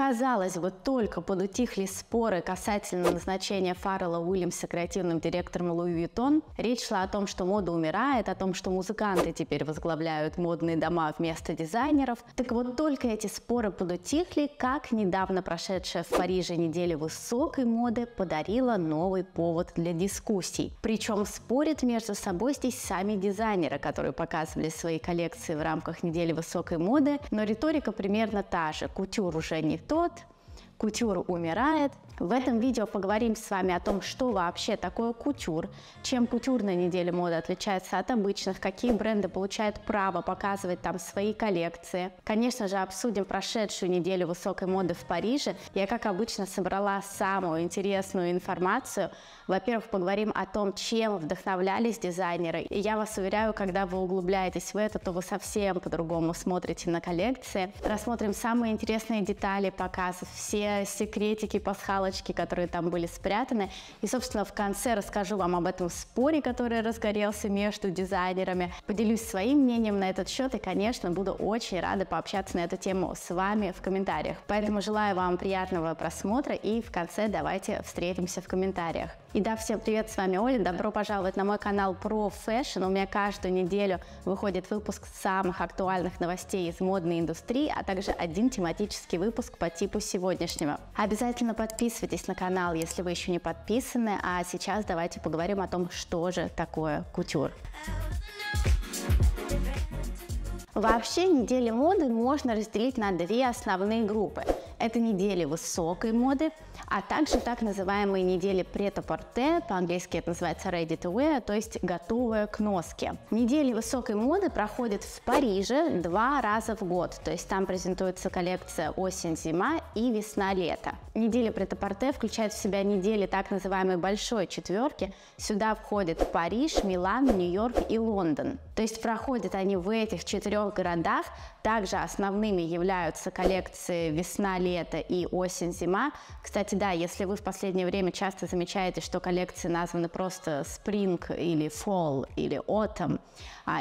Казалось бы, только подутихли споры касательно назначения Фаррелла Уильямса креативным директором Луи Вьютон. Речь шла о том, что мода умирает, о том, что музыканты теперь возглавляют модные дома вместо дизайнеров. Так вот, только эти споры подутихли, как недавно прошедшая в Париже неделя высокой моды подарила новый повод для дискуссий. Причем спорят между собой здесь сами дизайнеры, которые показывали свои коллекции в рамках недели высокой моды, но риторика примерно та же. Кутюр уже не тот, кутюр умирает. В этом видео поговорим с вами о том, что вообще такое кутюр, чем кутюрная неделя моды отличается от обычных, какие бренды получают право показывать там свои коллекции. Конечно же, обсудим прошедшую неделю высокой моды в Париже. Я, как обычно, собрала самую интересную информацию. Во-первых, поговорим о том, чем вдохновлялись дизайнеры. И я вас уверяю, когда вы углубляетесь в это, то вы совсем по-другому смотрите на коллекции. Рассмотрим самые интересные детали показов, все секретики, пасхалочки, которые там были спрятаны. И, собственно, в конце расскажу вам об этом споре, который разгорелся между дизайнерами. Поделюсь своим мнением на этот счет и, конечно, буду очень рада пообщаться на эту тему с вами в комментариях. Поэтому желаю вам приятного просмотра и в конце давайте встретимся в комментариях. И да, всем привет, с вами Оля, добро пожаловать на мой канал Pro Fashion. У меня каждую неделю выходит выпуск самых актуальных новостей из модной индустрии, а также один тематический выпуск по типу сегодняшнего. Обязательно подписывайтесь на канал, если вы еще не подписаны, а сейчас давайте поговорим о том, что же такое кутюр. Вообще, недели моды можно разделить на две основные группы. Это недели высокой моды, а также так называемые недели прет-а-порте, по-английски это называется ready to wear, то есть готовые к носке. Недели высокой моды проходят в Париже 2 раза в год, то есть там презентуется коллекция осень-зима и весна-лето. Неделя прет-а-порте включает в себя недели так называемой большой четверки, сюда входят Париж, Милан, Нью-Йорк и Лондон. То есть проходят они в этих 4 городах, также основными являются коллекции весна-лето, лето и осень-зима. Кстати, да, если вы в последнее время часто замечаете, что коллекции названы просто Spring или Fall или Autumn,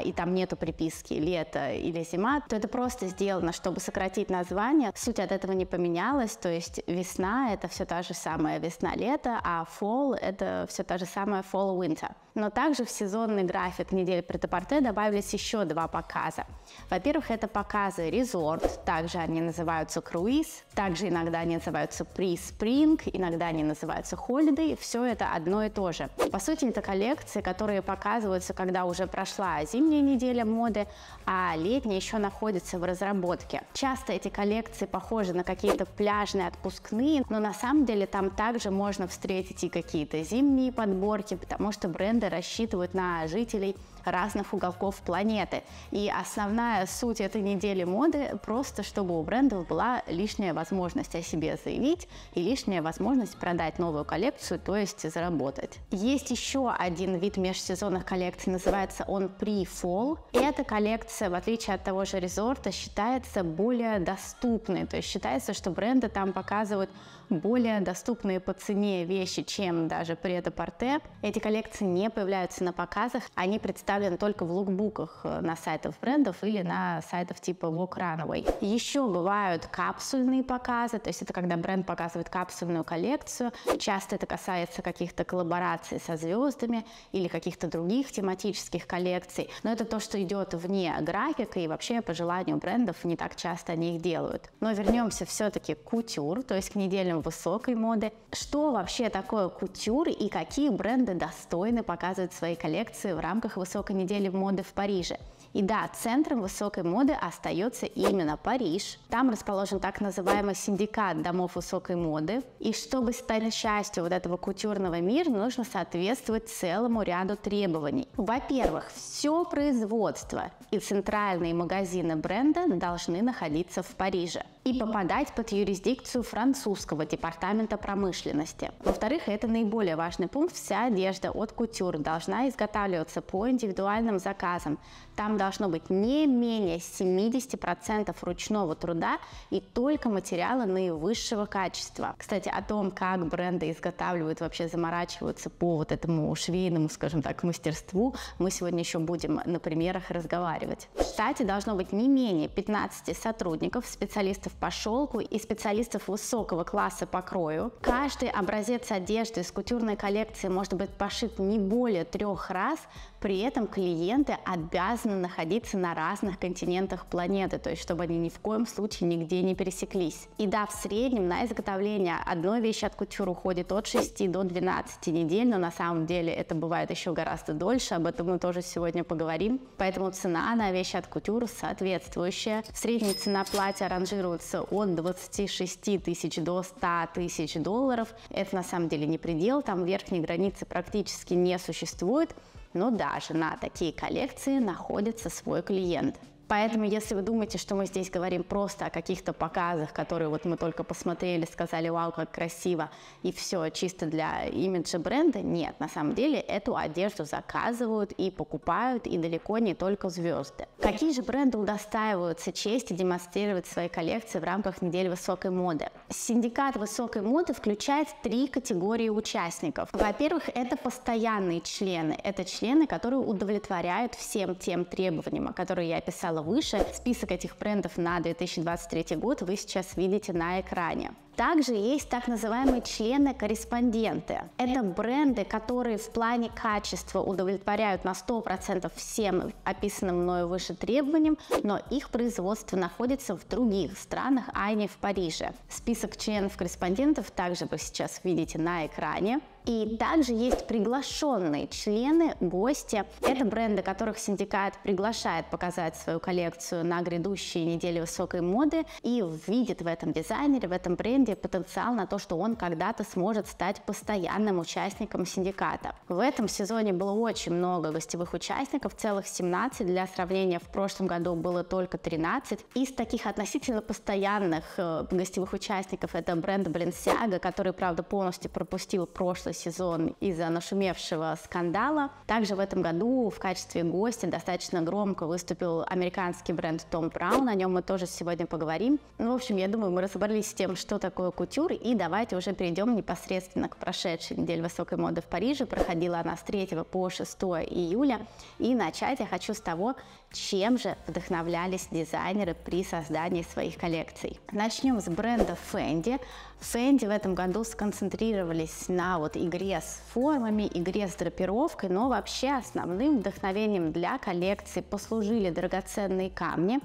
и там нету приписки лето или зима, то это просто сделано, чтобы сократить название. Суть от этого не поменялась, то есть весна — это все та же самая весна-лето, а Fall — это все та же самая Fall-Winter. Но также в сезонный график недели прет-а-порте добавились еще 2 показа. Во-первых, это показы резорт, также они называются круиз, также иногда они называются pre-spring, иногда они называются holiday, все это одно и то же. По сути, это коллекции, которые показываются, когда уже прошла зимняя неделя моды, а летняя еще находится в разработке. Часто эти коллекции похожи на какие-то пляжные отпускные, но на самом деле там также можно встретить и какие-то зимние подборки, потому что бренды рассчитывают на жителей разных уголков планеты. И основная суть этой недели моды просто, чтобы у брендов была лишняя возможность о себе заявить и лишняя возможность продать новую коллекцию, то есть заработать. Есть еще один вид межсезонных коллекций, называется он pre-fall. Эта коллекция, в отличие от того же резорта, считается более доступной, то есть считается, что бренды там показывают более доступные по цене вещи, чем даже прет-а-порте. Эти коллекции не появляются на показах, они представлены только в лукбуках на сайтах брендов или на сайтах типа Walk Runway. Еще бывают капсульные показы, то есть это когда бренд показывает капсульную коллекцию, часто это касается каких-то коллабораций со звездами или каких-то других тематических коллекций, но это то, что идет вне графика и вообще по желанию брендов не так часто они их делают. Но вернемся все-таки к кутюр, то есть к неделям высокой моды. Что вообще такое кутюр и какие бренды достойны показывать свои коллекции в рамках высокой недели моды в Париже? И да, центром высокой моды остается именно Париж. Там расположен так называемый синдикат домов высокой моды. И чтобы стать частью вот этого кутюрного мира, нужно соответствовать целому ряду требований. Во-первых, все производство и центральные магазины бренда должны находиться в Париже и попадать под юрисдикцию французского департамента промышленности. Во-вторых, это наиболее важный пункт, вся одежда от кутюр должна изготавливаться по индивидуальным заказам. Там должно быть не менее 70% ручного труда и только материалы наивысшего качества. Кстати, о том, как бренды изготавливают, вообще заморачиваются по вот этому швейному, скажем так, мастерству, мы сегодня еще будем на примерах разговаривать. В штате должно быть не менее 15 сотрудников, специалистов специалистов по шелку и специалистов высокого класса по крою. Каждый образец одежды из кутюрной коллекции может быть пошит не более 3 раз, при этом клиенты обязаны находиться на разных континентах планеты, то есть чтобы они ни в коем случае нигде не пересеклись. И да, в среднем на изготовление одной вещи от кутюр уходит от 6 до 12 недель, но на самом деле это бывает еще гораздо дольше, об этом мы тоже сегодня поговорим. Поэтому цена на вещи от кутюр соответствующая. В среднем цена платья ранжируется от 26 тысяч до 100 тысяч долларов. Это на самом деле не предел, там верхней границы практически не существует, но даже на такие коллекции находится свой клиент. Поэтому, если вы думаете, что мы здесь говорим просто о каких-то показах, которые вот мы только посмотрели, сказали «Вау, как красиво!» и все чисто для имиджа бренда, нет, на самом деле эту одежду заказывают и покупают, и далеко не только звезды. Какие же бренды удостаиваются чести демонстрировать свои коллекции в рамках недели высокой моды? Синдикат высокой моды включает 3 категории участников. Во-первых, это постоянные члены. Это члены, которые удовлетворяют всем тем требованиям, которые я описала выше. Список этих брендов на 2023 год вы сейчас видите на экране. Также есть так называемые члены-корреспонденты. Это бренды, которые в плане качества удовлетворяют на 100% всем описанным мною выше требованиям, но их производство находится в других странах, а не в Париже. Список членов-корреспондентов также вы сейчас видите на экране. И также есть приглашенные члены, гости. Это бренды, которых синдикат приглашает показать свою коллекцию на грядущие недели высокой моды и видит в этом дизайнере, в этом бренде потенциал на то, что он когда-то сможет стать постоянным участником синдиката. В этом сезоне было очень много гостевых участников, целых 17. Для сравнения, в прошлом году было только 13. Из таких относительно постоянных гостевых участников это бренд Balenciaga, который, правда, полностью пропустил прошлый сезон из-за нашумевшего скандала. Также в этом году в качестве гостя достаточно громко выступил американский бренд Tom Brown, о нем мы тоже сегодня поговорим. Ну, в общем, я думаю, мы разобрались с тем, что такое кутюр, и давайте уже перейдем непосредственно к прошедшей неделе высокой моды в Париже. Проходила она с 3 по 6 июля, и начать я хочу с того, чем же вдохновлялись дизайнеры при создании своих коллекций. Начнем с бренда Fendi. Fendi в этом году сконцентрировались на вот игре с формами, игре с драпировкой, но вообще основным вдохновением для коллекции послужили драгоценные камни.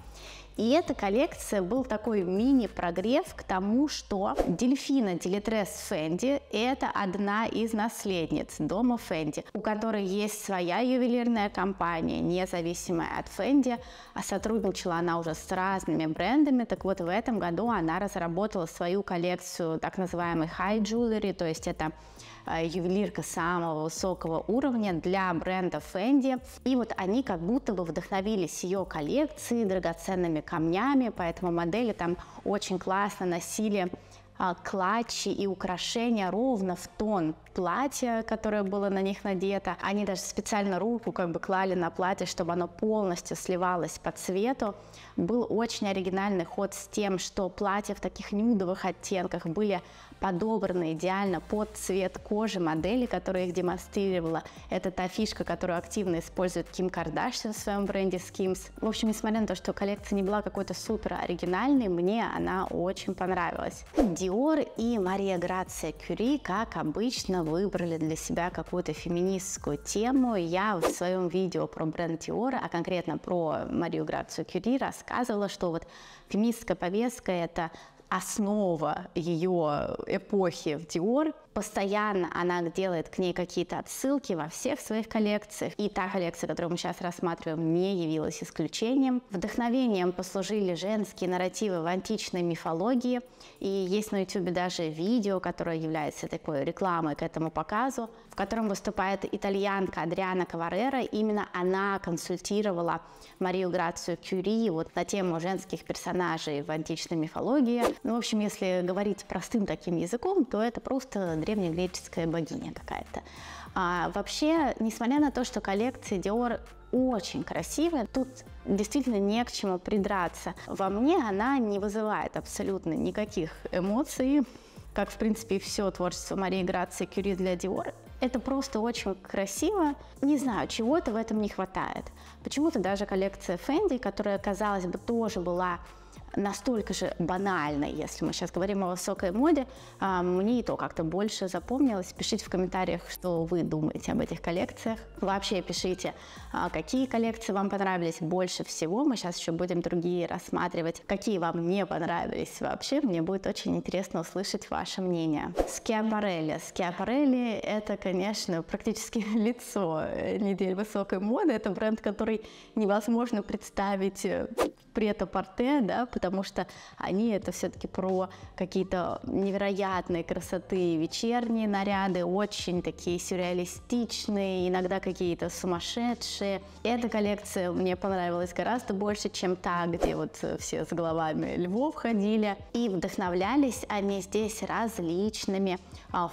И эта коллекция был такой мини-прогрев к тому, что Дельфина Дилетрес Фенди – это одна из наследниц дома Фенди, у которой есть своя ювелирная компания, независимая от Фенди. А сотрудничала она уже с разными брендами. Так вот, в этом году она разработала свою коллекцию так называемой high jewelry, то есть это ювелирка самого высокого уровня для бренда Fendi. И вот они как будто бы вдохновились ее коллекцией, драгоценными камнями, поэтому модели там очень классно носили клатчи и украшения ровно в тон платья, которое было на них надето. Они даже специально руку как бы клали на платье, чтобы оно полностью сливалось по цвету. Был очень оригинальный ход с тем, что платья в таких нюдовых оттенках были подобраны идеально под цвет кожи модели, которая их демонстрировала. Это та фишка, которую активно использует Ким Кардашьян в своем бренде Skims. В общем, несмотря на то, что коллекция не была какой-то супер оригинальной, мне она очень понравилась. Dior и Мария Грация Кюри, как обычно, выбрали для себя какую-то феминистскую тему. Я в своем видео про бренд Dior, а конкретно про Марию Грацию Кюри, рассказывала, что вот феминистская повестка – это основа ее эпохи в Dior. Постоянно она делает к ней какие-то отсылки во всех своих коллекциях. И та коллекция, которую мы сейчас рассматриваем, не явилась исключением. Вдохновением послужили женские нарративы в античной мифологии. И есть на YouTube даже видео, которое является такой рекламой к этому показу, в котором выступает итальянка Адриана Каварера. Именно она консультировала Марию Грацию Кюри вот на тему женских персонажей в античной мифологии. Ну, в общем, если говорить простым таким языком, то это просто древнегреческая богиня какая-то. А вообще, несмотря на то, что коллекция Dior очень красивая, тут действительно не к чему придраться. Во мне она не вызывает абсолютно никаких эмоций, как, в принципе, и все творчество Марии Грации Кюри для Dior. Это просто очень красиво. Не знаю, чего-то в этом не хватает. Почему-то даже коллекция Fendi, которая, казалось бы, тоже была настолько же банальной, если мы сейчас говорим о высокой моде, мне и то как-то больше запомнилось. Пишите в комментариях, что вы думаете об этих коллекциях. Вообще пишите, какие коллекции вам понравились больше всего. Мы сейчас еще будем другие рассматривать, какие вам не понравились вообще. Мне будет очень интересно услышать ваше мнение. Скиапарелли. Скиапарелли — это, конечно, практически лицо недели высокой моды. Это бренд, который невозможно представить прет-а-порте, да, потому что они это все-таки про какие-то невероятные красоты, вечерние наряды, очень такие сюрреалистичные, иногда какие-то сумасшедшие. Эта коллекция мне понравилась гораздо больше, чем та, где вот все с головами львов ходили. И вдохновлялись они здесь различными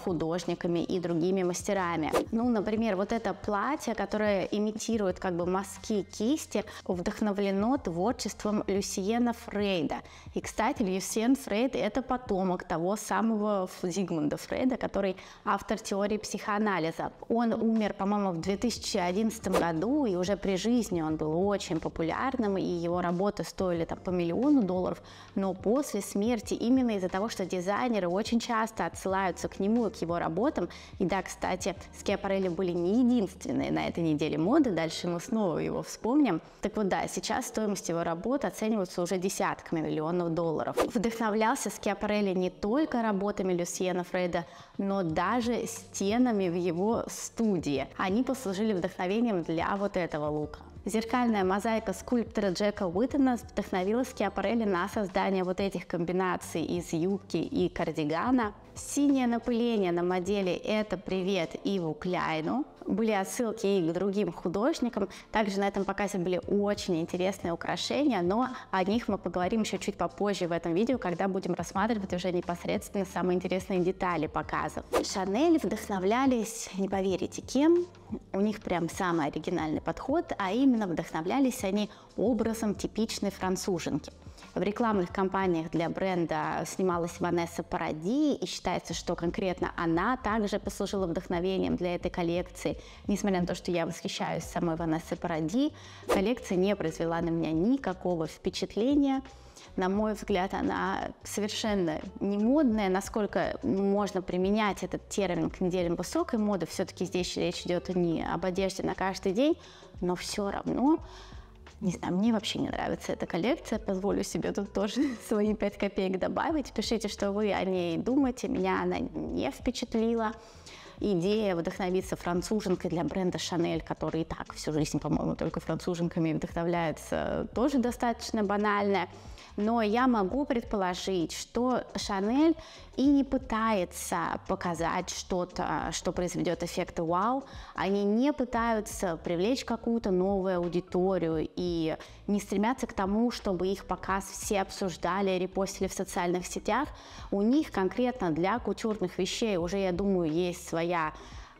художниками и другими мастерами. Ну, например, вот это платье, которое имитирует как бы мазки кисти, вдохновлено творчеством Люсьена Фрейда. И, кстати, Люсьен Фрейд — это потомок того самого Зигмунда Фрейда, который автор теории психоанализа. Он умер, по-моему, в 2011 году, и уже при жизни он был очень популярным, и его работы стоили там по $1 миллион, но после смерти, именно из-за того, что дизайнеры очень часто отсылаются к нему и к его работам, и да, кстати, Скиапарелли были не единственные на этой неделе моды, дальше мы снова его вспомним. Так вот, да, сейчас стоимость его работ оцениваются уже десятками миллионов долларов. Вдохновлялся Скиапарелли не только работами Люсьена Фрейда, но даже стенами в его студии. Они послужили вдохновением для вот этого лука. Зеркальная мозаика скульптора Джека Уиттона вдохновила Скиапарелли на создание вот этих комбинаций из юбки и кардигана. Синее напыление на модели — это привет Иву Кляйну. Были отсылки и к другим художникам. Также на этом показе были очень интересные украшения, но о них мы поговорим еще чуть попозже в этом видео, когда будем рассматривать уже непосредственно самые интересные детали показов. Шанель вдохновлялись, не поверите кем, у них прям самый оригинальный подход, а именно вдохновлялись они образом типичной француженки. В рекламных кампаниях для бренда снималась Ванесса Паради, и считается, что конкретно она также послужила вдохновением для этой коллекции. Несмотря на то, что я восхищаюсь самой Ванессой Паради, коллекция не произвела на меня никакого впечатления. На мой взгляд, она совершенно не модная. Насколько можно применять этот термин к неделям высокой моды, все-таки здесь речь идет не об одежде на каждый день, но все равно... Не знаю, мне вообще не нравится эта коллекция, позволю себе тут тоже свои 5 копеек добавить. Пишите, что вы о ней думаете, меня она не впечатлила. Идея вдохновиться француженкой для бренда Шанель, который и так всю жизнь, по-моему, только француженками вдохновляется, тоже достаточно банальная. Но я могу предположить, что Шанель и не пытается показать что-то, что произведет эффект вау. Они не пытаются привлечь какую-то новую аудиторию и не стремятся к тому, чтобы их показ все обсуждали, репостили в социальных сетях. У них конкретно для кутюрных вещей уже, я думаю, есть своя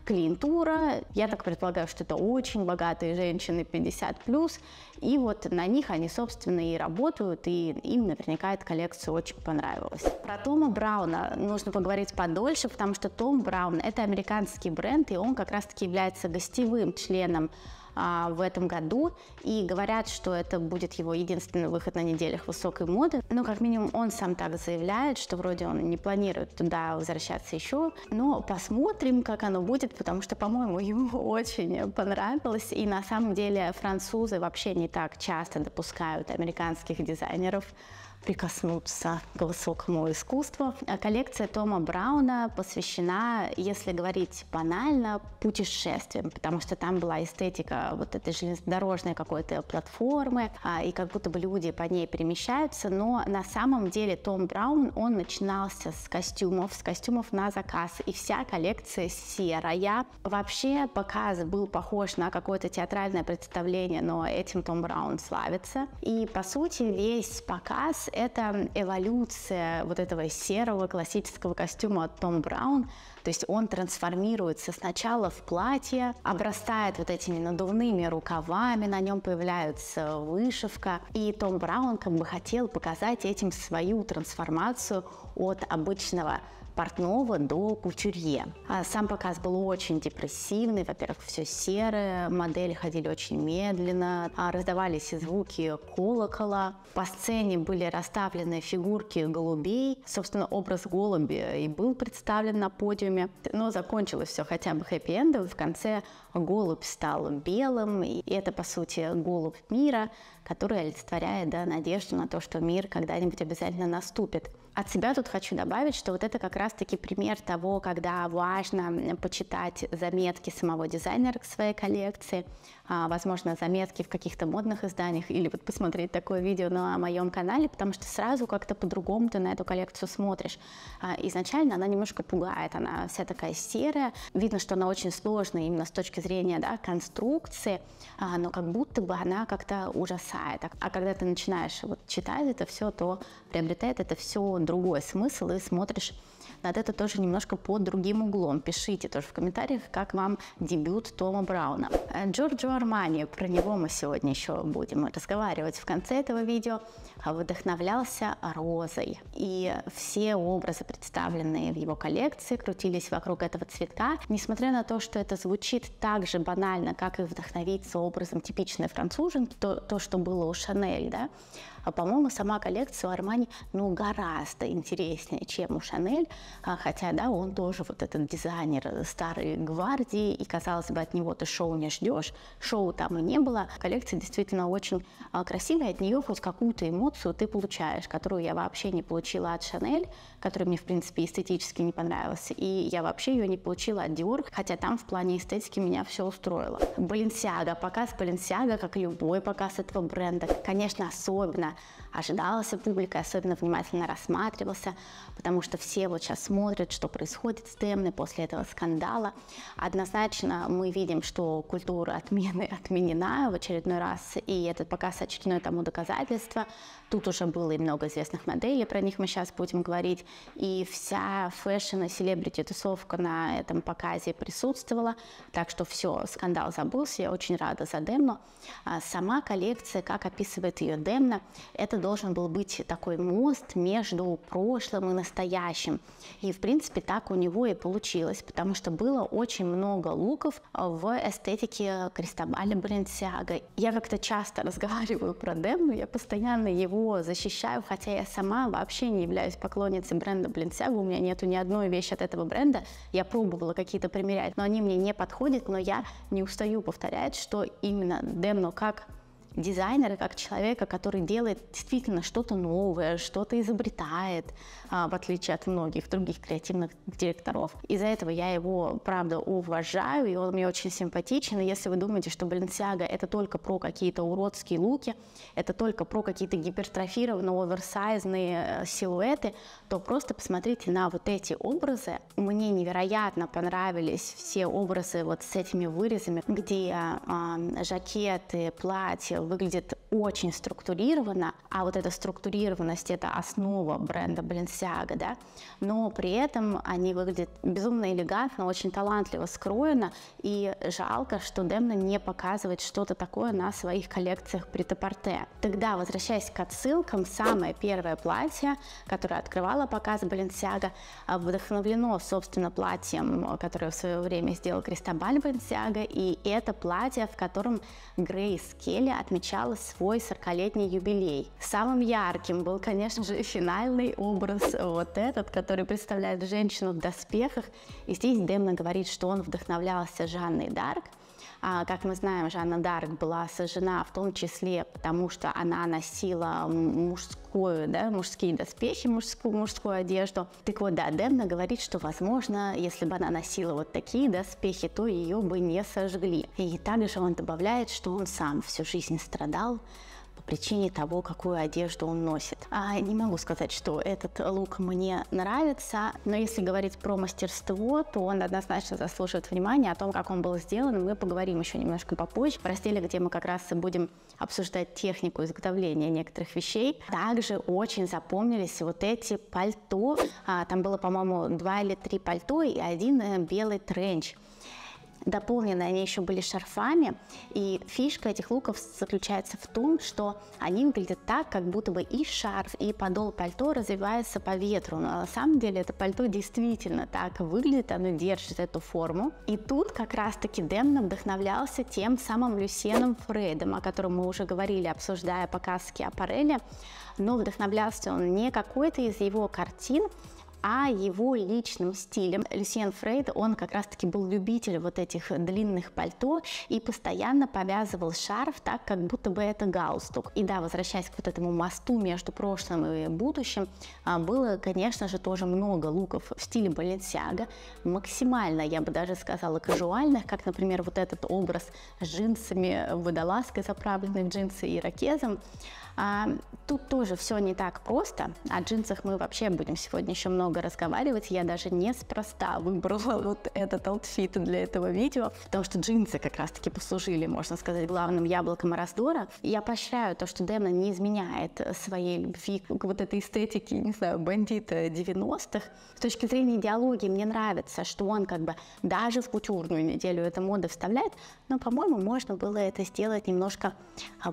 клиентура. Я так предполагаю, что это очень богатые женщины 50+, и вот на них они, собственно, и работают, и им наверняка эта коллекция очень понравилась. Про Тома Брауна нужно поговорить подольше, потому что Том Браун – это американский бренд, и он как раз-таки является гостевым членом в этом году, и говорят, что это будет его единственный выход на неделях высокой моды. Но как минимум он сам так заявляет, что вроде он не планирует туда возвращаться еще, но посмотрим, как оно будет, потому что, по-моему, ему очень понравилось, и на самом деле французы вообще не так часто допускают американских дизайнеров прикоснуться к высокому искусству. Коллекция Тома Брауна посвящена, если говорить банально, путешествиям, потому что там была эстетика вот этой железнодорожной какой-то платформы, и как будто бы люди по ней перемещаются, но на самом деле Том Браун, он начинался с костюмов на заказ, и вся коллекция серая. Вообще показ был похож на какое-то театральное представление, но этим Том Браун славится. И по сути весь показ — это эволюция вот этого серого классического костюма от Том Браун, то есть он трансформируется сначала в платье, обрастает вот этими надувными рукавами, на нем появляется вышивка, и Том Браун как бы хотел показать этим свою трансформацию от обычного портного до кутюрье. Сам показ был очень депрессивный. Во-первых, все серое, модели ходили очень медленно, раздавались звуки колокола. По сцене были расставлены фигурки голубей. Собственно, образ голуби и был представлен на подиуме. Но закончилось все хотя бы хэппи-эндом. В конце голубь стал белым. И это, по сути, голубь мира, который олицетворяет, да, надежду на то, что мир когда-нибудь обязательно наступит. От себя тут хочу добавить, что вот это как раз-таки пример того, когда важно почитать заметки самого дизайнера к своей коллекции, возможно, заметки в каких-то модных изданиях, или вот посмотреть такое видео на моем канале, потому что сразу как-то по-другому ты на эту коллекцию смотришь. Изначально она немножко пугает, она вся такая серая, видно, что она очень сложная именно с точки зрения, да, конструкции, но как будто бы она как-то ужасает. А когда ты начинаешь вот читать это все, то приобретает это все другой смысл, и смотришь над это тоже немножко под другим углом. Пишите тоже в комментариях, как вам дебют Тома Брауна. Джорджо Армани, про него мы сегодня еще будем разговаривать в конце этого видео, вдохновлялся розой. И все образы, представленные в его коллекции, крутились вокруг этого цветка. Несмотря на то, что это звучит так же банально, как и вдохновиться образом типичной француженки, то что было у Шанель, да? По-моему, сама коллекция у Армани, ну, гораздо интереснее, чем у Шанель, хотя, да, он тоже вот этот дизайнер старой гвардии, и, казалось бы, от него ты шоу не ждешь, шоу там и не было. Коллекция действительно очень красивая, от нее хоть какую-то эмоцию ты получаешь, которую я вообще не получила от Шанель, которая мне, в принципе, эстетически не понравилась, и я вообще ее не получила от Диор, хотя там в плане эстетики меня все устроило. Balenciaga, показ Balenciaga, как любой показ этого бренда, конечно, особенно ожидалась публика, особенно внимательно рассматривался, потому что все вот сейчас смотрят, что происходит с Демной после этого скандала. Однозначно мы видим, что культура отмены отменена в очередной раз, и этот показ очередное тому доказательство. Тут уже было и много известных моделей, про них мы сейчас будем говорить, и вся фэшн и селебрити-тусовка на этом показе присутствовала, так что все, скандал забылся, я очень рада за Демну. Сама коллекция, как описывает ее Демна, это должен был быть такой мост между прошлым и настоящим. И, в принципе, так у него и получилось, потому что было очень много луков в эстетике Кристобаля Balenciaga. Я как-то часто разговариваю про Демну, я постоянно его защищаю, хотя я сама вообще не являюсь поклонницей бренда Balenciaga, у меня нету ни одной вещи от этого бренда. Я пробовала какие-то примерять, но они мне не подходят, но я не устаю повторять, что именно Демну как дизайнера, как человека, который делает действительно что-то новое, что-то изобретает, в отличие от многих других креативных директоров. Из-за этого я его, правда, уважаю, и он мне очень симпатичен. И если вы думаете, что Balenciaga это только про какие-то уродские луки, это только про какие-то гипертрофированные, оверсайзные силуэты, то просто посмотрите на вот эти образы. Мне невероятно понравились все образы вот с этими вырезами, где жакеты, платья выглядит очень структурированно, а вот эта структурированность – это основа бренда Balenciaga, да? Но при этом они выглядят безумно элегантно, очень талантливо скроено, и жалко, что Демна не показывает что-то такое на своих коллекциях прет-а-порте. Тогда, возвращаясь к отсылкам, самое первое платье, которое открывало показ Balenciaga, вдохновлено, собственно, платьем, которое в свое время сделал Кристобаль Balenciaga, и это платье, в котором Грейс Келли отмечала свой 40-летний юбилей. Самым ярким был, конечно же, финальный образ, вот этот, который представляет женщину в доспехах. И здесь Демна говорит, что он вдохновлялся Жанной д'Арк. Как мы знаем, Жанна д'Арк была сожжена в том числе потому, что она носила мужские доспехи, мужскую одежду. Так вот, да, Демна говорит, что, возможно, если бы она носила вот такие доспехи, то ее бы не сожгли. И также он добавляет, что он сам всю жизнь страдал по причине того, какую одежду он носит. Не могу сказать, что этот лук мне нравится, но если говорить про мастерство, то он однозначно заслуживает внимания. О том, как он был сделан, мы поговорим еще немножко попозже, в разделе, где мы как раз будем обсуждать технику изготовления некоторых вещей. Также очень запомнились вот эти пальто. Там было, по-моему, 2 или 3 пальто и один белый тренч. Дополнены они еще были шарфами, и фишка этих луков заключается в том, что они выглядят так, как будто бы и шарф, и подол пальто развивается по ветру, но на самом деле это пальто действительно так выглядит, оно держит эту форму. И тут как раз-таки Демна вдохновлялся тем самым Люсьеном Фрейдом, о котором мы уже говорили, обсуждая показ Скиапарелли, но вдохновлялся он не какой-то из его картин, а его личным стилем. Люсьен Фрейд, он как раз-таки был любитель вот этих длинных пальто и постоянно повязывал шарф так, как будто бы это галстук. И да, возвращаясь к вот этому мосту между прошлым и будущим, было, конечно же, тоже много луков в стиле Баленсиага, максимально, я бы даже сказала, кажуальных, как, например, вот этот образ с джинсами, водолазкой, заправленной в джинсы и ирокезом. Тут тоже все не так просто, о джинсах мы вообще будем сегодня еще много разговаривать, я даже неспроста выбрала вот этот аутфит для этого видео, потому что джинсы как раз-таки послужили, можно сказать, главным яблоком раздора. Я поощряю то, что Демна не изменяет своей любви к вот этой эстетике, не знаю, бандита 90-х. С точки зрения идеологии мне нравится, что он как бы даже в кутюрную неделю эту моду вставляет, но, по-моему, можно было это сделать немножко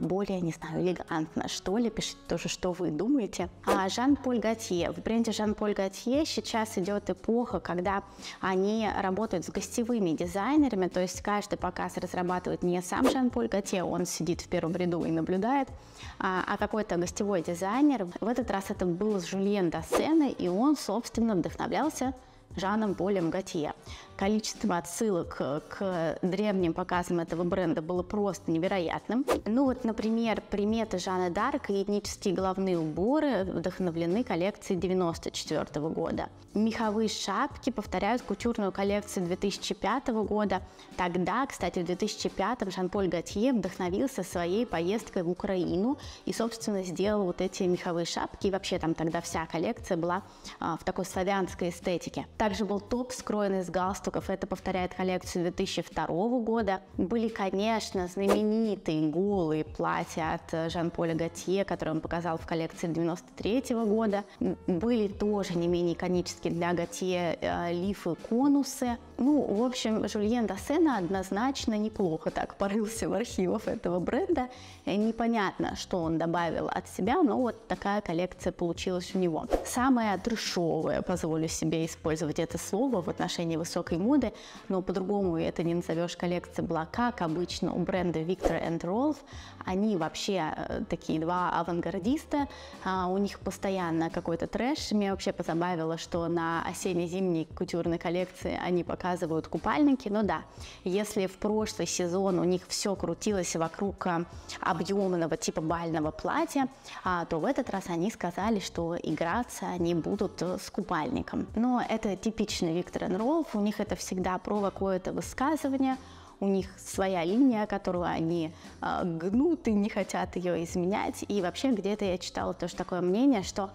более, не знаю, элегантно, что ли, пишите тоже, что вы думаете. Жан-Поль Готье. В бренде Жан-Поль Готье сейчас идет эпоха, когда они работают с гостевыми дизайнерами, то есть каждый показ разрабатывает не сам Жан-Поль Готье, он сидит в первом ряду и наблюдает, а какой-то гостевой дизайнер. В этот раз это был Жюльен Дассене, и он, собственно, вдохновлялся Жаном-Полем Готье. Количество отсылок к древним показам этого бренда было просто невероятным. Ну вот, например, приметы Жанны Дарк и этнические головные уборы вдохновлены коллекцией 1994 года. Меховые шапки повторяют кутюрную коллекцию 2005 года. Тогда, кстати, в 2005 Жан-Поль Готье вдохновился своей поездкой в Украину и, собственно, сделал вот эти меховые шапки. И вообще там тогда вся коллекция была в такой славянской эстетике. Также был топ, скроенный из галстуков, это повторяет коллекцию 2002 года. Были, конечно, знаменитые голые платья от Жан-Поля Готье, которые он показал в коллекции 1993 года. Были тоже не менее иконические для Готье лифы-конусы. Ну, в общем, Жюльен Дассене однозначно неплохо так порылся в архивах этого бренда. Непонятно, что он добавил от себя, но вот такая коллекция получилась у него. Самое трешовое, позволю себе использовать это слово в отношении высокой моды, но по-другому это не назовешь, коллекция была, как обычно, у бренда Victor and Rolf. Они вообще такие два авангардиста, у них постоянно какой-то трэш. Меня вообще позабавило, что на осенне-зимней кутюрной коллекции они показывают купальники, но да, если в прошлый сезон у них все крутилось вокруг объемного типа бального платья, то в этот раз они сказали, что играться они будут с купальником. Но это типичный Victor and Rolf, у них это всегда про какое-то высказывание, у них своя линия, которую они гнут и не хотят ее изменять. И вообще где-то я читала тоже такое мнение, что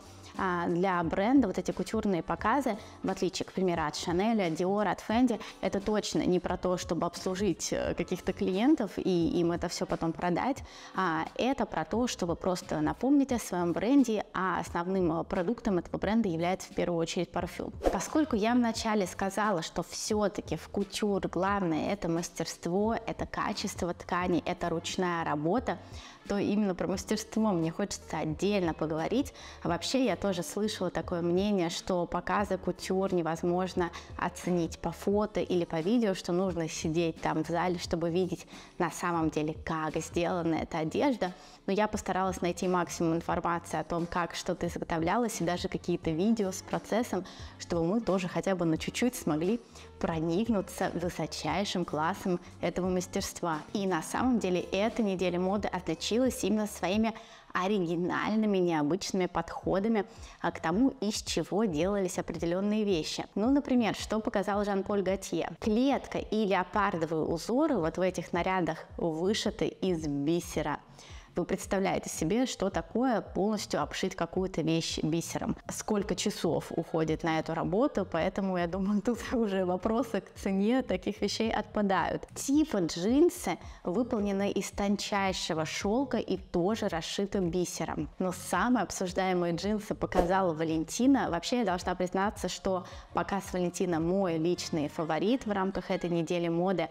для бренда вот эти кутюрные показы, в отличие, к примеру, от Шанеля, от Диора, от Фенди, это точно не про то, чтобы обслужить каких-то клиентов и им это все потом продать, а это про то, чтобы просто напомнить о своем бренде, а основным продуктом этого бренда является в первую очередь парфюм. Поскольку я вначале сказала, что все-таки в кутюр главное это мастерство, это качество тканей, это ручная работа, то именно про мастерство мне хочется отдельно поговорить. Вообще я тоже слышала такое мнение, что показы кутюр невозможно оценить по фото или по видео, что нужно сидеть там в зале, чтобы видеть на самом деле, как сделана эта одежда. Но я постаралась найти максимум информации о том, как что-то изготовлялось, и даже какие-то видео с процессом, чтобы мы тоже хотя бы на чуть-чуть смогли проникнуться высочайшим классом этого мастерства. И на самом деле эта неделя моды отличилась именно своими оригинальными, необычными подходами к тому, из чего делались определенные вещи. Ну, например, что показал Жан-Поль Готье? Клетка и леопардовые узоры вот в этих нарядах вышиты из бисера. Вы представляете себе, что такое полностью обшить какую-то вещь бисером? Сколько часов уходит на эту работу? Поэтому, я думаю, тут уже вопросы к цене таких вещей отпадают. Типа джинсы выполнены из тончайшего шелка и тоже расшиты бисером. Но самые обсуждаемые джинсы показала Валентина. Вообще, я должна признаться, что показ Валентина мой личный фаворит в рамках этой недели моды.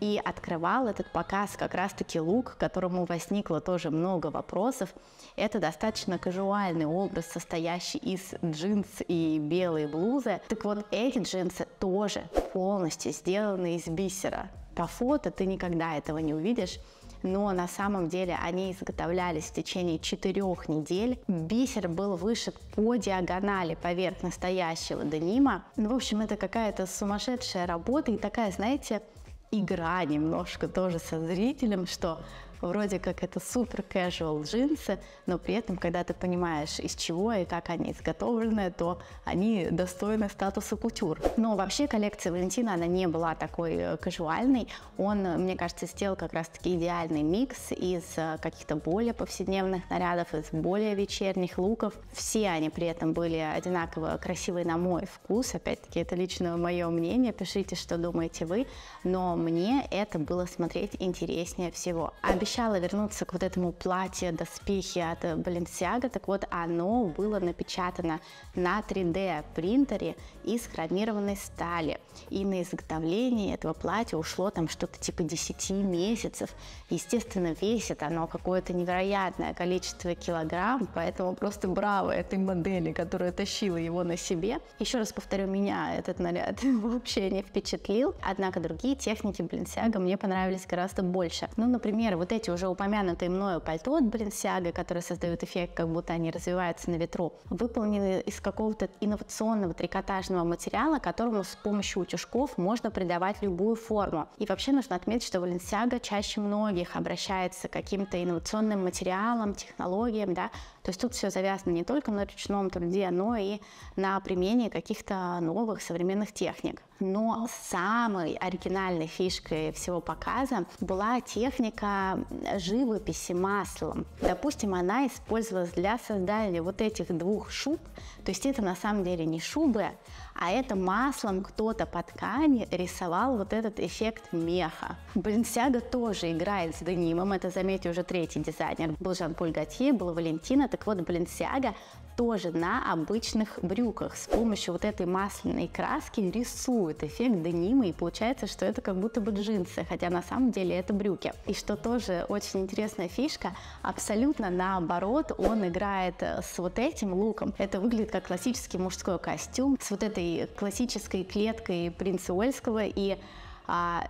И открывал этот показ как раз-таки лук, к которому возникло тоже много вопросов. Это достаточно казуальный образ, состоящий из джинс и белой блузы. Так вот, эти джинсы тоже полностью сделаны из бисера. По фото ты никогда этого не увидишь, но на самом деле они изготовлялись в течение 4 недель. Бисер был вышит по диагонали поверх настоящего денима. Ну, в общем, это какая-то сумасшедшая работа и такая, знаете, игра немножко тоже со зрителем, что вроде как это супер casual джинсы, но при этом, когда ты понимаешь, из чего и как они изготовлены, то они достойны статуса кутюр. Но вообще коллекция Валентина, она не была такой казуальной. Он, мне кажется, сделал как раз-таки идеальный микс из каких-то более повседневных нарядов, из более вечерних луков. Все они при этом были одинаково красивые на мой вкус. Опять-таки, это лично мое мнение. Пишите, что думаете вы. Но мне это было смотреть интереснее всего. Обещала вернуться к вот этому платью-доспехи от Balenciaga, так вот оно было напечатано на 3D принтере из хромированной стали, и на изготовление этого платья ушло там что-то типа 10 месяцев. Естественно, весит оно какое-то невероятное количество килограмм, поэтому просто браво этой модели, которая тащила его на себе. Еще раз повторю, меня этот наряд вообще не впечатлил, однако другие техники Balenciaga мне понравились гораздо больше. Ну, например, вот эти уже упомянутые мною пальто от Balenciaga, которые создают эффект, как будто они развиваются на ветру, выполнены из какого-то инновационного трикотажного материала, которому с помощью утюжков можно придавать любую форму. И вообще нужно отметить, что Balenciaga чаще многих обращается к каким-то инновационным материалам, технологиям, да, то есть тут все завязано не только на ручном труде, но и на примене каких-то новых современных техник. Но самой оригинальной фишкой всего показа была техника живописи маслом. Допустим, она использовалась для создания вот этих двух шуб. То есть это на самом деле не шубы, а это маслом кто-то по ткани рисовал вот этот эффект меха. Balenciaga тоже играет с денимом. Это, заметьте, уже третий дизайнер. Был Жан-Поль Готье, была Валентина. Так вот, Balenciaga тоже на обычных брюках с помощью вот этой масляной краски рисует эффект денима, и получается, что это как будто бы джинсы, хотя на самом деле это брюки. И что тоже очень интересная фишка, абсолютно наоборот, он играет с вот этим луком. Это выглядит как классический мужской костюм с вот этой классической клеткой принца Уэльского. И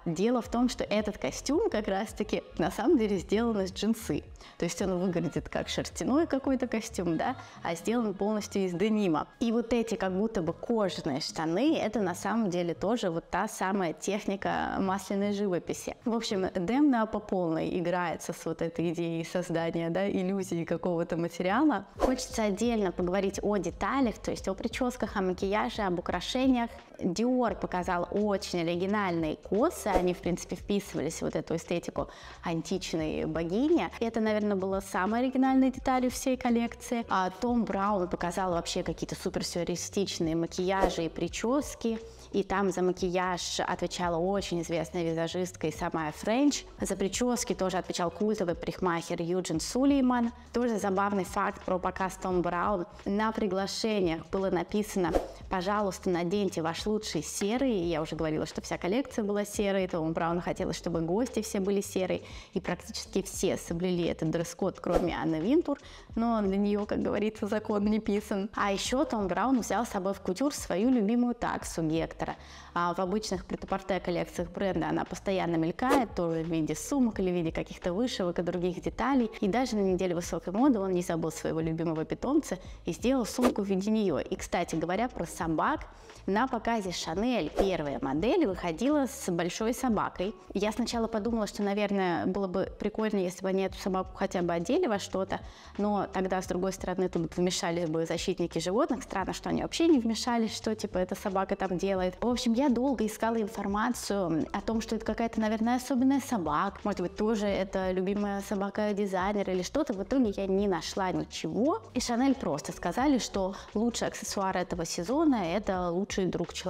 дело в том, что этот костюм как раз-таки на самом деле сделан из джинсы. То есть он выглядит как шерстяной какой-то костюм, да, а сделан полностью из денима. И вот эти как будто бы кожаные штаны, это на самом деле тоже вот та самая техника масляной живописи. В общем, Демна по полной играется с вот этой идеей создания, да, иллюзии какого-то материала. Хочется отдельно поговорить о деталях, то есть о прическах, о макияже, об украшениях. Dior показал очень оригинальные косы, они, в принципе, вписывались в вот эту эстетику античной богини. Это, наверное, было самой оригинальной деталью всей коллекции. А Том Браун показал вообще какие-то суперсюрреалистичные макияжи и прически. И там за макияж отвечала очень известная визажистка и сама Френч. За прически тоже отвечал культовый парикмахер Юджин Сулейман. Тоже забавный факт про показ Том Браун. На приглашениях было написано: «Пожалуйста, наденьте ваш лучший серый». Я уже говорила, что вся коллекция была серой, Тому Брауну хотелось, чтобы гости все были серые, и практически все соблюли этот дресс-код, кроме Анны Винтур, но для нее, как говорится, закон не писан. А еще Том Браун взял с собой в кутюр свою любимую таксу Гектора. В обычных прет-а-порте коллекциях бренда она постоянно мелькает, то в виде сумок или в виде каких-то вышивок и других деталей, и даже на неделе высокой моды он не забыл своего любимого питомца и сделал сумку в виде нее. И, кстати говоря, про собак, на показ Казе Шанель первая модель выходила с большой собакой. Я сначала подумала, что, наверное, было бы прикольно, если бы они эту собаку хотя бы одели во что-то, но тогда, с другой стороны, тут вмешались бы защитники животных. Странно, что они вообще не вмешались, что, типа, эта собака там делает. В общем, я долго искала информацию о том, что это какая-то, наверное, особенная собака, может быть, тоже это любимая собака дизайнера или что-то. В итоге я не нашла ничего, и Шанель просто сказали, что лучший аксессуар этого сезона – это лучший друг человека.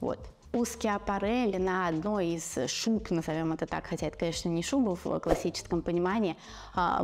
Вот. У Скиапарелли на одной из шуб, назовем это так, хотя это, конечно, не шуба в классическом понимании,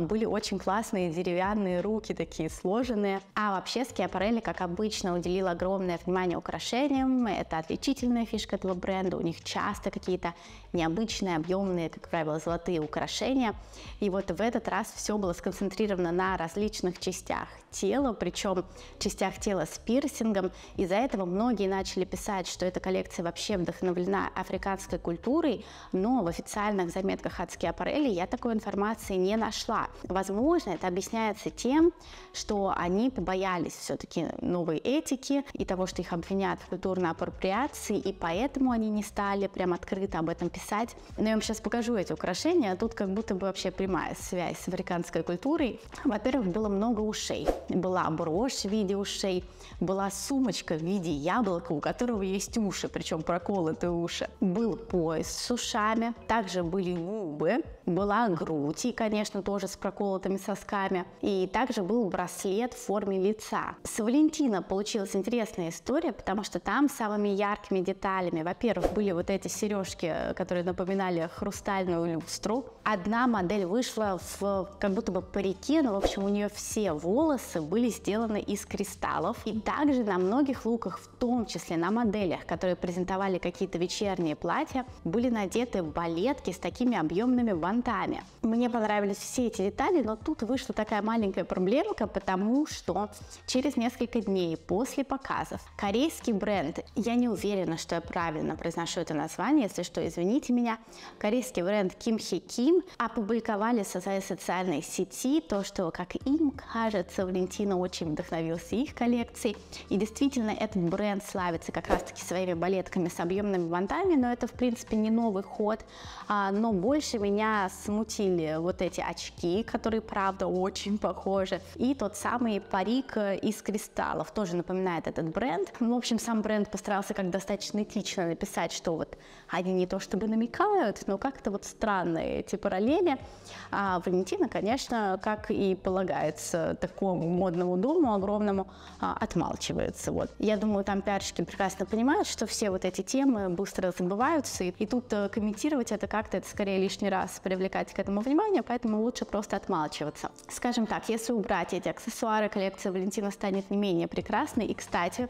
были очень классные деревянные руки, такие сложенные. А вообще Скиапарелли, как обычно, уделил огромное внимание украшениям. Это отличительная фишка этого бренда. У них часто какие-то необычные, объемные, как правило, золотые украшения. И вот в этот раз все было сконцентрировано на различных частях тела, причем частях тела с пирсингом. Из-за этого многие начали писать, что эта коллекция вообще вдохновлена африканской культурой, но в официальных заметках от Скиапарелли я такой информации не нашла. Возможно, это объясняется тем, что они побоялись все-таки новой этики и того, что их обвинят в культурной апроприации, и поэтому они не стали прям открыто об этом писать. Но я вам сейчас покажу эти украшения, тут как будто бы вообще прямая связь с африканской культурой. Во-первых, было много ушей. Была брошь в виде ушей, была сумочка в виде яблока, у которого есть уши, причем проколотые уши. Был пояс с ушами, также были губы, была грудь, и, конечно, тоже с проколотыми сосками, и также был браслет в форме лица. С Валентина получилась интересная история, потому что там самыми яркими деталями, во-первых, были вот эти сережки, которые напоминали хрустальную люстру. Одна модель вышла в как будто бы парике, но, в общем, у нее все волосы были сделаны из кристаллов. И также на многих луках, в том числе на моделях, которые презентовали какие-то вечерние платья, были надеты балетки с такими объемными бантами. Мне понравились все эти детали, но тут вышла такая маленькая проблемка, потому что через несколько дней после показов корейский бренд, я не уверена, что я правильно произношу это название, если что, извините меня, корейский бренд Kim Hee Kim опубликовали в своей социальной сети то, что, как им кажется, Валентино очень вдохновился их коллекцией, и действительно этот бренд славится как раз-таки своими балетками с объемными бантами, но это, в принципе, не новый ход, но больше меня смутили вот эти очки, которые, правда, очень похожи, и тот самый парик из кристаллов, тоже напоминает этот бренд. В общем, сам бренд постарался как достаточно этично написать, что вот они не то чтобы намекают, но как-то вот странные эти параллели. А Валентина, конечно, как и полагается такому модному дому огромному, отмалчивается. Вот. Я думаю, там пиарщики прекрасно понимают, что все вот эти темы быстро забываются, и тут комментировать это как-то, это скорее лишний раз привлекать к этому внимание, поэтому лучше просто отмалчиваться. Скажем так, если убрать эти аксессуары, коллекция Валентина станет не менее прекрасной. И, кстати,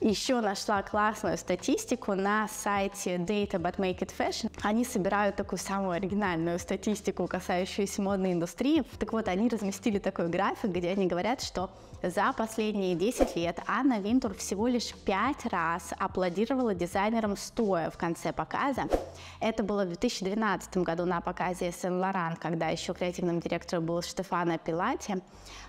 еще нашла классную статистику на сайте Data But Make It Fashion. Они собирают такую самую оригинальную статистику, касающуюся модной индустрии. Так вот, они разместили такой график, где они говорят, что за последние 10 лет Анна Винтур всего лишь 5 раз аплодировала дизайнерам стоя в конце показа. Это было в 2012 году на показе Сен-Лоран, когда еще креативным директором был Штефано Пилати.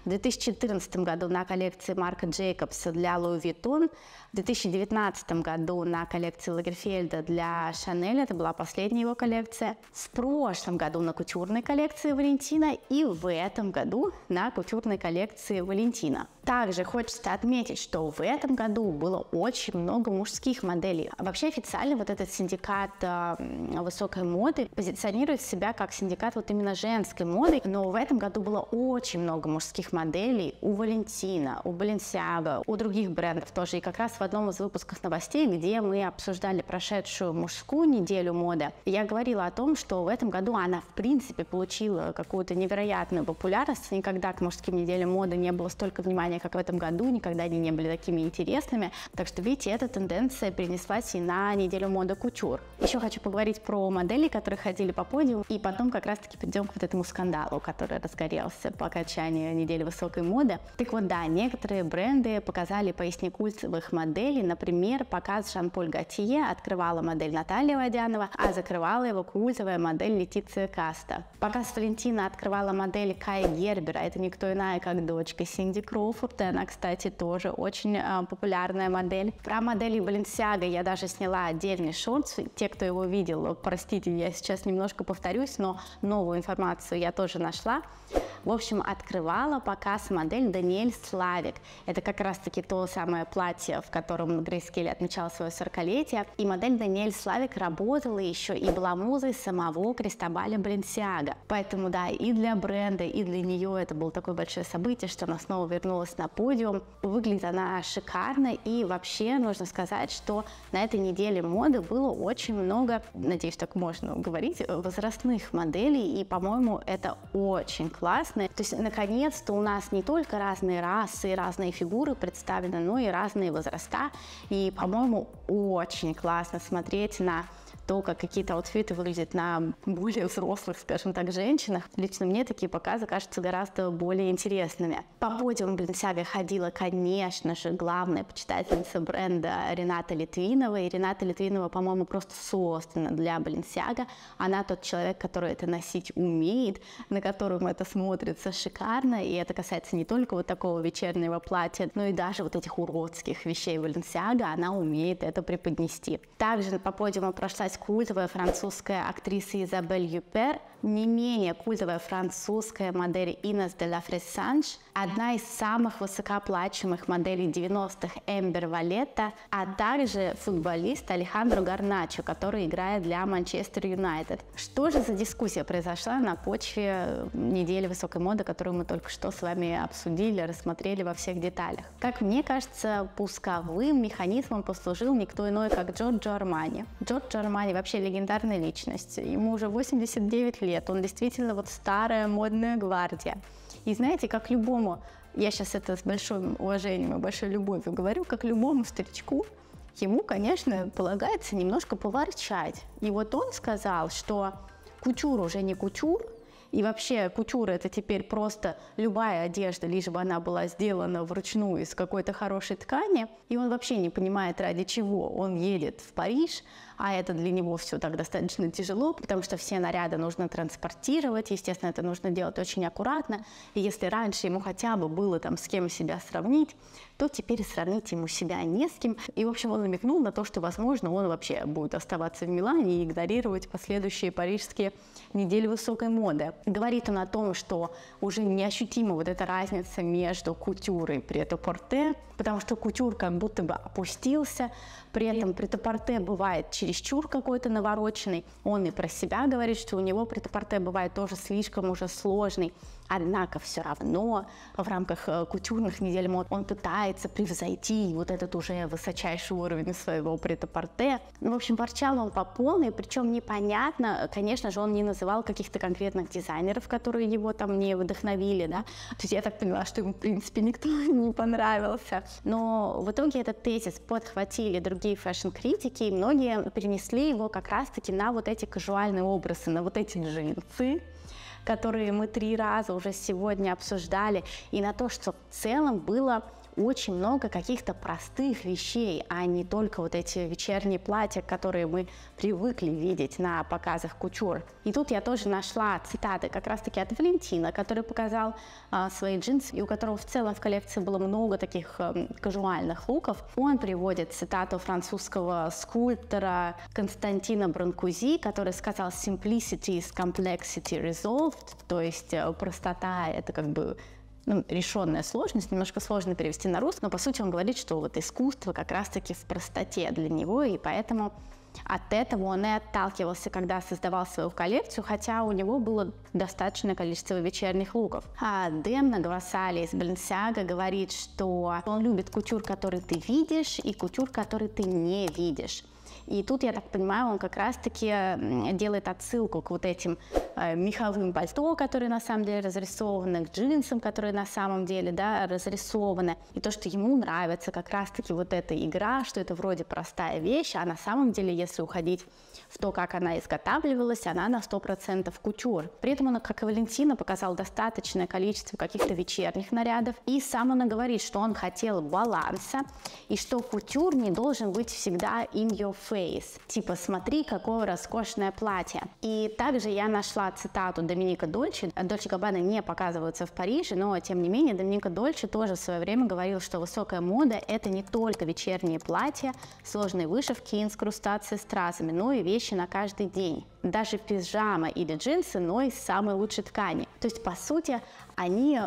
В 2014 году на коллекции Марка Джейкобса для Louis Vuitton. В 2019 году на коллекции Лагерфельда для Шанель, это была последняя его коллекция. В прошлом году на кутюрной коллекции Валентина и в этом году на кутюрной коллекции Валентина. Также хочется отметить, что в этом году было очень много мужских моделей. Вообще официально вот этот синдикат высокой моды позиционирует себя как синдикат вот именно женской моды, но в этом году было очень много мужских моделей у Валентина, у Balenciaga, у других брендов тоже, и как раз в одном из выпусков новостей, где мы обсуждали прошедшую мужскую неделю моды, я говорила о том, что в этом году она, в принципе, получила какую-то невероятную популярность. Никогда к мужским неделям моды не было столько внимания, как в этом году, никогда они не были такими интересными. Так что, видите, эта тенденция перенеслась и на неделю моды кутюр. Еще хочу поговорить про модели, которые ходили по подиуму, и потом как раз-таки перейдем к вот этому скандалу, который разгорелся по окончанию недели высокой моды. Так вот, да, некоторые бренды показали пояснику культовых моделей, моделей. Например, показ «Шампуль Готье» открывала модель Наталья Водянова, а закрывала его культовая модель Летиция Каста. Показ Валентина открывала модель Кая Гербера. Это никто иная, как дочка Синди Кроуфорд. Она, кстати, тоже очень популярная модель. Про модели Balenciaga я даже сняла отдельный шортс. Те, кто его видел, простите, я сейчас немножко повторюсь, но новую информацию я тоже нашла. В общем, открывала показ модель Даниэль Славик. Это как раз-таки то самое платье, в котором Грейс Келли отмечала свое 40-летие. И модель Даниэль Славик работала еще и была музой самого Кристобаля Баленсиаго. Поэтому, да, и для бренда, и для нее это было такое большое событие, что она снова вернулась на подиум. Выглядит она шикарно. И вообще, нужно сказать, что на этой неделе моды было очень много, надеюсь, так можно говорить, возрастных моделей. И, по-моему, это очень классно. То есть, наконец-то у нас не только разные расы и разные фигуры представлены, но и разные возраста. И, по-моему, очень классно смотреть на то, как какие-то аутфиты выглядят на более взрослых, скажем так, женщинах. Лично мне такие показы кажутся гораздо более интересными. По подиуму Balenciaga ходила, конечно же, главная почитательница бренда Рената Литвинова. И Рената Литвинова, по-моему, просто создана для Balenciaga. Она тот человек, который это носить умеет, на котором это смотрится шикарно. И это касается не только вот такого вечернего платья, но и даже вот этих уродских вещей Balenciaga. Она умеет это преподнести. Также по подиуму прошлась культовая французская актриса Изабель Юпер, не менее культовая французская модель Инес де ла Фрессанж, одна из самых высокооплачиваемых моделей 90-х Эмбер Валетта, а также футболист Алехандро Гарначо, который играет для Манчестер Юнайтед. Что же за дискуссия произошла на почве недели высокой моды, которую мы только что с вами обсудили, рассмотрели во всех деталях? Как мне кажется, пусковым механизмом послужил никто иной, как Джорджо Армани. Джорджо Армани вообще легендарная личность. Ему уже 89 лет, он действительно вот старая модная гвардия. И знаете, как любому, я сейчас это с большим уважением и большой любовью говорю, как любому старичку, ему, конечно, полагается немножко поворчать. И вот он сказал, что кутюр уже не кутюр, и вообще кутюр это теперь просто любая одежда, лишь бы она была сделана вручную из какой-то хорошей ткани. И он вообще не понимает, ради чего он едет в Париж, а это для него все так достаточно тяжело, потому что все наряды нужно транспортировать, естественно, это нужно делать очень аккуратно. И если раньше ему хотя бы было там с кем себя сравнить, то теперь сравнить ему себя не с кем. И, в общем, он намекнул на то, что, возможно, он вообще будет оставаться в Милане и игнорировать последующие парижские недели высокой моды. Говорит он о том, что уже неощутима вот эта разница между кутюрой и прет-а-порте, потому что кутюр как будто бы опустился, при этом прет-а-порте бывает чересчур какой-то навороченный. Он и про себя говорит, что у него прет-а-порте бывает тоже слишком уже сложный. Однако все равно в рамках кутюрных недель мод он пытается превзойти вот этот уже высочайший уровень своего прет-а-порте. В общем, ворчал он по полной, причем непонятно, конечно же, он не называл каких-то конкретных дизайнеров, которые его там не вдохновили, да. То есть я так поняла, что ему, в принципе, никто не понравился. Но в итоге этот тезис подхватили другие фэшн-критики, и многие перенесли его как раз-таки на вот эти казуальные образы, на вот эти джинсы, которые мы 3 раза уже сегодня обсуждали, и на то, что в целом было очень много каких-то простых вещей, а не только вот эти вечерние платья, которые мы привыкли видеть на показах кутюр. И тут я тоже нашла цитаты как раз-таки от Валентина, который показал свои джинсы, и у которого в целом в коллекции было много таких казуальных луков. Он приводит цитату французского скульптора Константина Бранкузи, который сказал «Simplicity is complexity resolved», то есть простота – это как бы решенная сложность, немножко сложно перевести на русский, но по сути он говорит, что вот искусство как раз-таки в простоте для него, и поэтому от этого он и отталкивался, когда создавал свою коллекцию, хотя у него было достаточное количество вечерних луков. А Демна Гвасали из Balenciaga говорит, что он любит кутюр, который ты видишь, и кутюр, который ты не видишь. И тут, я так понимаю, он как раз-таки делает отсылку к вот этим меховым пальто, которые на самом деле разрисованы, к джинсам, которые на самом деле, да, разрисованы. И то, что ему нравится как раз-таки вот эта игра, что это вроде простая вещь, а на самом деле, если уходить в то, как она изготавливалась, она на 100% кутюр. При этом он, как и Валентина, показал достаточное количество каких-то вечерних нарядов. И сам он и говорит, что он хотел баланса, и что кутюр не должен быть всегда in your face. Типа, смотри, какое роскошное платье. И также я нашла цитату Доминика Дольче. Дольче Габбана не показываются в Париже, но, тем не менее, Доминика Дольче тоже в свое время говорил, что высокая мода – это не только вечерние платья, сложные вышивки, инкрустации стразами, но и вещи на каждый день. Даже пижама или джинсы, но из самой лучшей ткани. То есть, по сути, они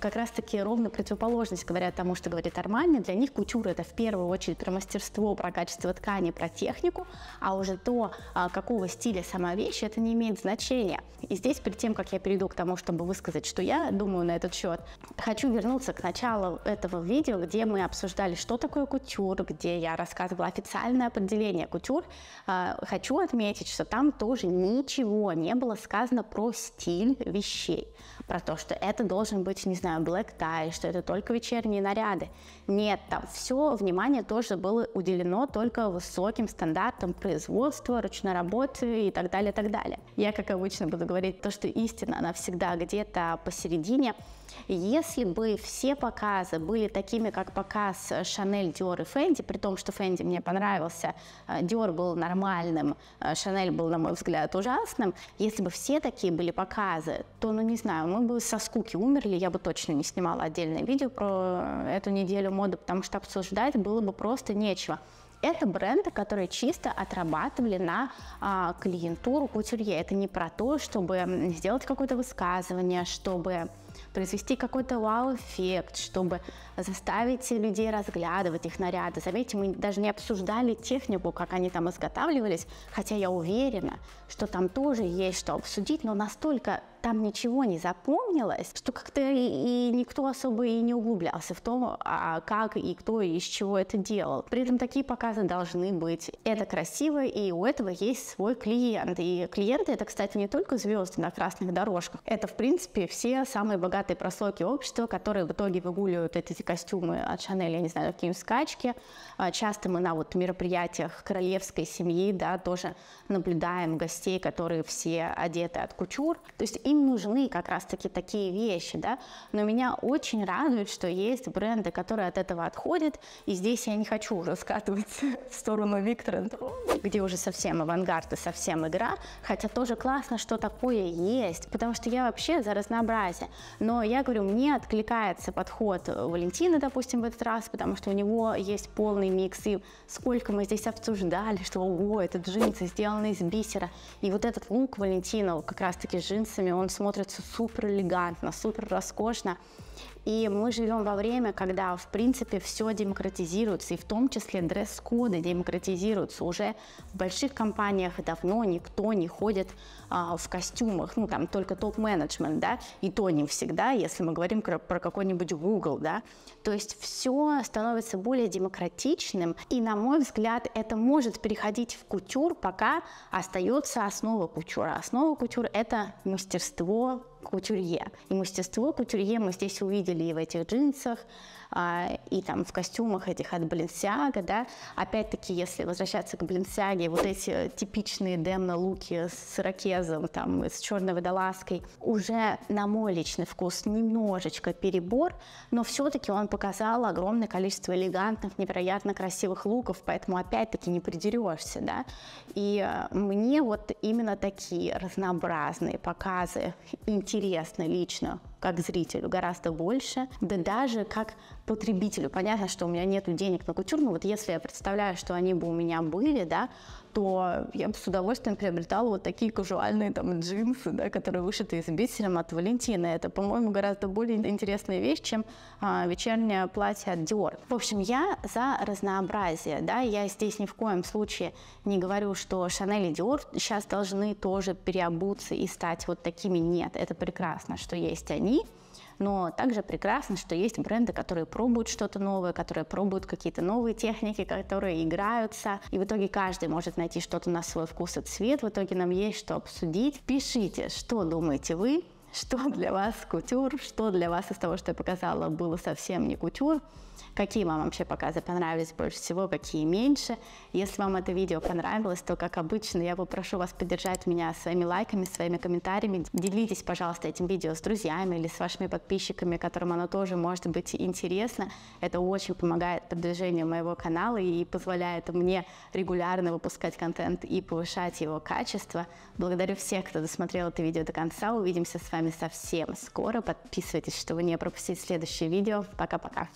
как раз-таки ровно противоположность говорят тому, что говорит Армани. Для них кутюра – это в первую очередь про мастерство, про качество ткани, про технику, а уже то, какого стиля сама вещь, это не имеет значения. И здесь, перед тем, как я перейду к тому, чтобы высказать, что я думаю на этот счет, хочу вернуться к началу этого видео, где мы обсуждали, что такое кутюр, где я рассказывала официальное определение кутюр. Хочу отметить, что там тоже ничего не было сказано про стиль вещей, про то, что это должен быть, не знаю, black tie, что это только вечерние наряды. Нет, там все внимание тоже было уделено только высоким стандартам производства, ручной работы и так далее, и так далее. Я, как обычно, буду говорить то, что истина, она всегда где-то посередине. Если бы все показы были такими, как показ Шанель, Диор и Фенди, при том, что Фенди мне понравился, Диор был нормальным, Шанель был, на мой взгляд, ужасным, если бы все такие были показы, то, ну не знаю, мы бы со скуки умерли, я бы точно не снимала отдельное видео про эту неделю моды, потому что обсуждать было бы просто нечего. Это бренды, которые чисто отрабатывали на клиентуру кутюрье. Это не про то, чтобы сделать какое-то высказывание, чтобы произвести какой-то вау-эффект, чтобы заставить людей разглядывать их наряды. Заметьте, мы даже не обсуждали технику, как они там изготавливались, хотя я уверена, что там тоже есть что обсудить, но настолько там ничего не запомнилось, что как-то и никто особо и не углублялся в то, как и кто и из чего это делал. При этом такие показы должны быть. Это красиво, и у этого есть свой клиент. И клиенты — это, кстати, не только звезды на красных дорожках. Это, в принципе, все самые богатые прослойки общества, которые в итоге выгуливают эти костюмы от Шанель, я не знаю, какие-нибудь скачки. Часто мы на вот мероприятиях королевской семьи, да, тоже наблюдаем гостей, которые все одеты от кутюр. То есть им нужны как раз-таки такие вещи, да, но меня очень радует, что есть бренды, которые от этого отходят, и здесь я не хочу уже скатывать в сторону Виктора, где уже совсем авангард и совсем игра, хотя тоже классно, что такое есть, потому что я вообще за разнообразие, но я говорю, мне откликается подход Валентины, допустим, в этот раз, потому что у него есть полный микс, и сколько мы здесь обсуждали, что, ого, это джинсы сделаны из бисера, и вот этот лук Валентина как раз-таки с джинсами, он смотрится супер элегантно, супер роскошно. И мы живем во время, когда, в принципе, все демократизируется, и в том числе дресс-коды демократизируются. Уже в больших компаниях давно никто не ходит в костюмах, ну, там, только топ-менеджмент, да, и то не всегда, если мы говорим про какой-нибудь Google, да. То есть все становится более демократичным, и, на мой взгляд, это может переходить в кутюр, пока остается основа кутюра. Основа кутюр – это мастерство кутюрье. И мастерство кутюрье мы здесь увидели и в этих джинсах, и там в костюмах этих от Balenciaga, да. Опять-таки, если возвращаться к Balenciaga, вот эти типичные демно-луки с ирокезом, там, с черной водолазкой, уже на мой личный вкус немножечко перебор, но все-таки он показал огромное количество элегантных, невероятно красивых луков, поэтому опять-таки не придерешься, да. И мне вот именно такие разнообразные показы интересны лично, как зрителю, гораздо больше, да даже как потребителю. Понятно, что у меня нет денег на кутюр, но вот если я представляю, что они бы у меня были, да, то я бы с удовольствием приобретала вот такие казуальные там джинсы, да, которые вышиты из бисером от Валентины. Это, по-моему, гораздо более интересная вещь, чем вечернее платье от Dior. В общем, я за разнообразие, да, я здесь ни в коем случае не говорю, что Шанель и Dior сейчас должны тоже переобуться и стать вот такими. Нет, это прекрасно, что есть они. но также прекрасно, что есть бренды, которые пробуют что-то новое, которые пробуют какие-то новые техники, которые играются, и в итоге каждый может найти что-то на свой вкус и цвет, в итоге нам есть что обсудить. Пишите, что думаете вы, что для вас кутюр, что для вас из того, что я показала, было совсем не кутюр, какие вам вообще показы понравились больше всего, какие меньше. Если вам это видео понравилось, то, как обычно, я попрошу вас поддержать меня своими лайками, своими комментариями. Делитесь, пожалуйста, этим видео с друзьями или с вашими подписчиками, которым оно тоже может быть интересно. Это очень помогает продвижению моего канала и позволяет мне регулярно выпускать контент и повышать его качество. Благодарю всех, кто досмотрел это видео до конца. Увидимся с вами совсем скоро. Подписывайтесь, чтобы не пропустить следующее видео. Пока-пока.